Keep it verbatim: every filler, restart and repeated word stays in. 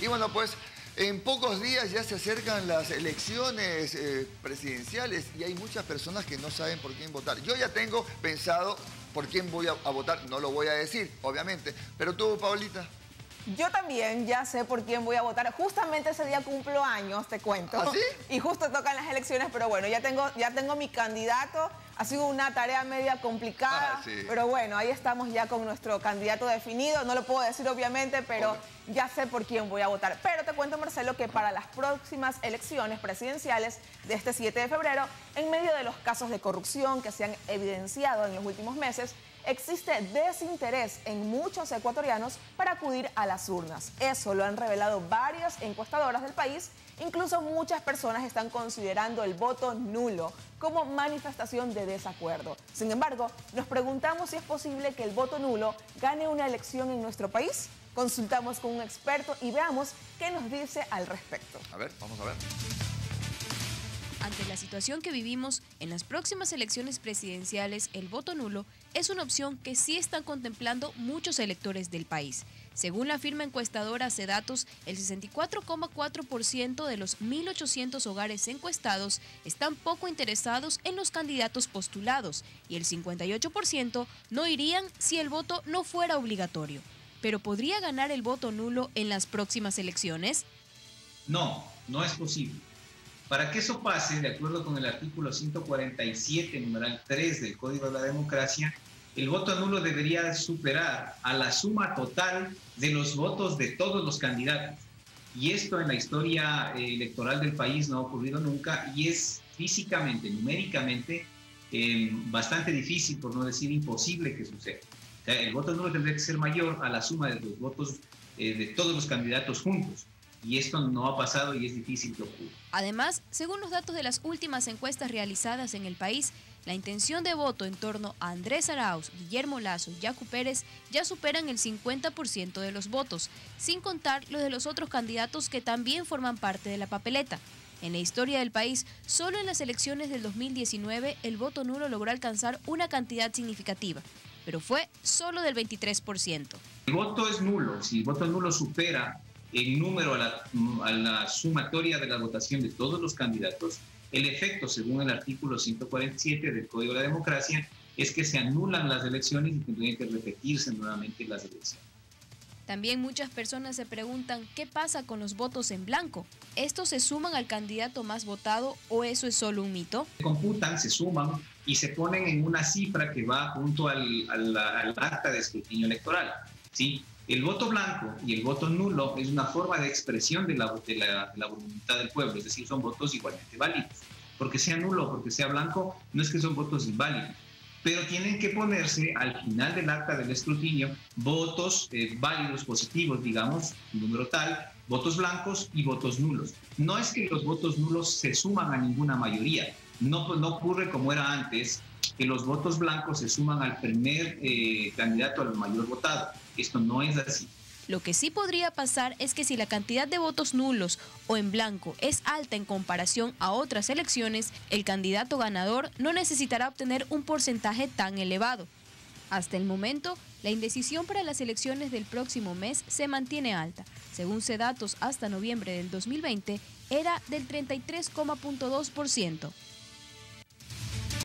Y bueno, pues en pocos días ya se acercan las elecciones eh, presidenciales y hay muchas personas que no saben por quién votar. Yo ya tengo pensado por quién voy a, a votar. No lo voy a decir, obviamente. Pero tú, Paulita... Yo también ya sé por quién voy a votar. Justamente ese día cumplo años, te cuento. ¿Ah, sí? Y justo tocan las elecciones, pero bueno, ya tengo, ya tengo mi candidato. Ha sido una tarea media complicada, ah, sí. pero bueno, ahí estamos ya con nuestro candidato definido. No lo puedo decir, obviamente, pero okay. ya sé por quién voy a votar. Pero te cuento, Marcelo, que para las próximas elecciones presidenciales de este siete de febrero, en medio de los casos de corrupción que se han evidenciado en los últimos meses, existe desinterés en muchos ecuatorianos para acudir a las urnas. Eso lo han revelado varias encuestadoras del país. Incluso muchas personas están considerando el voto nulo como manifestación de desacuerdo. Sin embargo, nos preguntamos si es posible que el voto nulo gane una elección en nuestro país. Consultamos con un experto y veamos qué nos dice al respecto. A ver, vamos a ver. Ante la situación que vivimos, en las próximas elecciones presidenciales, el voto nulo es una opción que sí están contemplando muchos electores del país. Según la firma encuestadora Cedatos, el sesenta y cuatro coma cuatro por ciento de los mil ochocientos hogares encuestados están poco interesados en los candidatos postulados y el cincuenta y ocho por ciento no irían si el voto no fuera obligatorio. ¿Pero podría ganar el voto nulo en las próximas elecciones? No, no es posible. Para que eso pase, de acuerdo con el artículo ciento cuarenta y siete, numeral tres del Código de la Democracia, el voto nulo debería superar a la suma total de los votos de todos los candidatos. Y esto en la historia electoral del país no ha ocurrido nunca y es físicamente, numéricamente, eh, bastante difícil, por no decir imposible que suceda. O sea, el voto nulo tendría que ser mayor a la suma de los votos eh, de todos los candidatos juntos. Y esto no ha pasado y es difícil que ocurra. Además, según los datos de las últimas encuestas realizadas en el país, la intención de voto en torno a Andrés Arauz, Guillermo Lazo y Jacob Pérez ya superan el cincuenta por ciento de los votos, sin contar los de los otros candidatos que también forman parte de la papeleta. En la historia del país, solo en las elecciones del dos mil diecinueve el voto nulo logró alcanzar una cantidad significativa, pero fue solo del veintitrés por ciento. El voto es nulo, si el voto nulo supera en número a la, a la sumatoria de la votación de todos los candidatos, el efecto, según el artículo ciento cuarenta y siete del Código de la Democracia, es que se anulan las elecciones y tendrían que repetirse nuevamente las elecciones. También muchas personas se preguntan qué pasa con los votos en blanco. ¿Estos se suman al candidato más votado o eso es solo un mito? Se computan, se suman y se ponen en una cifra que va junto al, al, al acta de escrutinio electoral, ¿sí? El voto blanco y el voto nulo es una forma de expresión de la, de, la, de la voluntad del pueblo, es decir, son votos igualmente válidos. Porque sea nulo, porque sea blanco, no es que son votos inválidos, pero tienen que ponerse al final del acta del escrutinio votos eh, válidos, positivos, digamos, número tal, votos blancos y votos nulos. No es que los votos nulos se suman a ninguna mayoría, no, no ocurre como era antes, que los votos blancos se suman al primer eh, candidato al mayor votado. Esto no es así. Lo que sí podría pasar es que si la cantidad de votos nulos o en blanco es alta en comparación a otras elecciones, el candidato ganador no necesitará obtener un porcentaje tan elevado. Hasta el momento, la indecisión para las elecciones del próximo mes se mantiene alta. Según Cedatos, hasta noviembre del dos mil veinte era del treinta y tres coma dos por ciento.